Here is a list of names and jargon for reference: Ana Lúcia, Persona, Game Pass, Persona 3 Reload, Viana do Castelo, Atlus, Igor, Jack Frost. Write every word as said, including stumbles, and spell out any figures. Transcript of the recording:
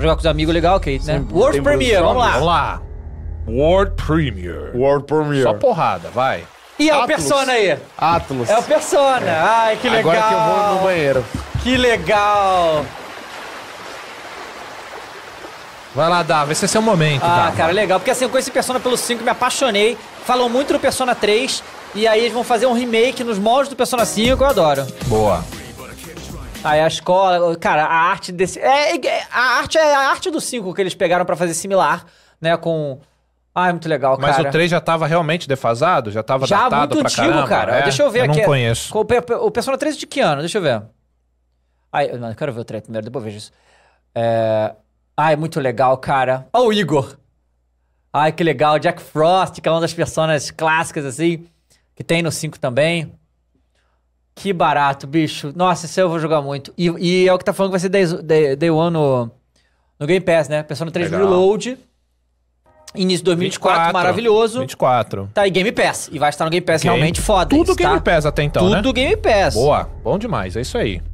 Pra jogar com os amigos, legal, ok, né? Sim, World Premiere, vamos lá. Vamos lá. World Premiere. World Premiere. Só porrada, vai. E é Atlus. O Persona aí. Atlus. É o Persona. É. Ai, que legal. Agora que eu vou no banheiro. Que legal. Vai lá, Dava. Esse é seu momento, Ah, Dava. Cara, legal. Porque assim, eu conheci Persona pelo cinco, me apaixonei. Falam muito do Persona três. E aí eles vão fazer um remake nos moldes do Persona cinco. Eu adoro. Boa. Aí a escola... Cara, a arte desse... É, a arte é a arte do cinco que eles pegaram pra fazer similar, né, com... Ah, é muito legal, mas cara. Mas o três já tava realmente defasado? Já tava já datado pra antigo, caramba? Já, muito antigo, cara. É? Deixa eu ver eu aqui. Eu não conheço. O Persona três de que ano? Deixa eu ver. Ai, não, eu quero ver o três primeiro, depois eu vejo isso. É... Ai, muito legal, cara. Olha o Igor. Ai, que legal. Jack Frost, que é uma das personas clássicas, assim, que tem no cinco também. Que barato, bicho. Nossa, isso eu vou jogar muito. E, e é o que tá falando que vai ser Day, day One no, no Game Pass, né? Persona três legal. Reload. Início de dois mil e vinte e quatro, vinte e quatro, maravilhoso. vinte e quatro. Tá aí, Game Pass. E vai estar no Game Pass, Game... realmente foda. Tudo isso, Game tá? Pass até então, tudo né? Tudo Game Pass. Boa, bom demais, é isso aí.